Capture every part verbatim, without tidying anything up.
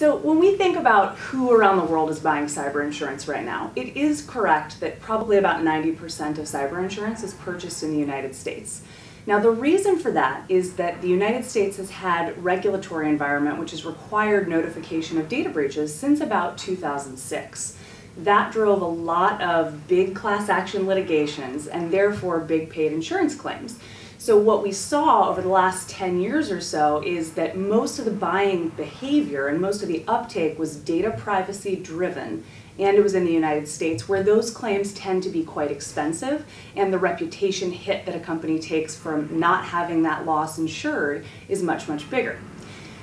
So when we think about who around the world is buying cyber insurance right now, it is correct that probably about ninety percent of cyber insurance is purchased in the United States. Now, the reason for that is that the United States has had regulatory environment which has required notification of data breaches since about two thousand six. That drove a lot of big class action litigations and therefore big paid insurance claims. So what we saw over the last ten years or so is that most of the buying behavior and most of the uptake was data privacy driven, and it was in the United States, where those claims tend to be quite expensive, and the reputation hit that a company takes from not having that loss insured is much, much bigger.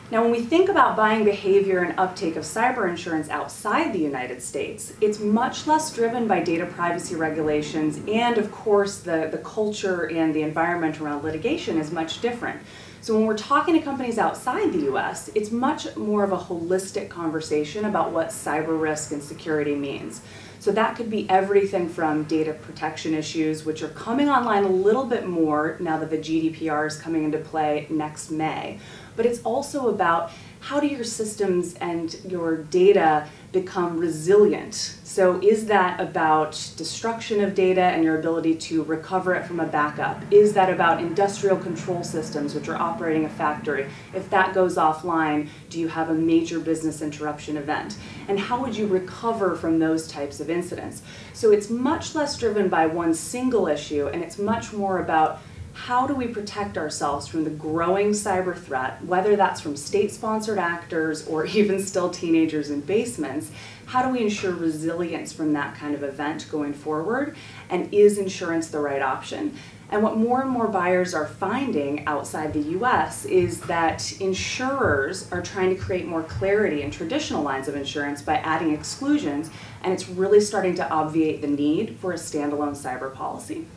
Now, when we think about buying behavior and uptake of cyber insurance outside the United States, it's much less driven by data privacy regulations, and of course the, the culture and the environment around litigation is much different. So when we're talking to companies outside the U S, it's much more of a holistic conversation about what cyber risk and security means. So that could be everything from data protection issues, which are coming online a little bit more now that the G D P R is coming into play next May, but it's also about how do your systems and your data become resilient? So is that about destruction of data and your ability to recover it from a backup? Is that about industrial control systems, which are operating a factory? If that goes offline, do you have a major business interruption event? And how would you recover from those types of incidents? So it's much less driven by one single issue, and it's much more about how do we protect ourselves from the growing cyber threat, whether that's from state-sponsored actors or even still teenagers in basements? How do we ensure resilience from that kind of event going forward? And is insurance the right option? And what more and more buyers are finding outside the U S is that insurers are trying to create more clarity in traditional lines of insurance by adding exclusions, and it's really starting to obviate the need for a standalone cyber policy.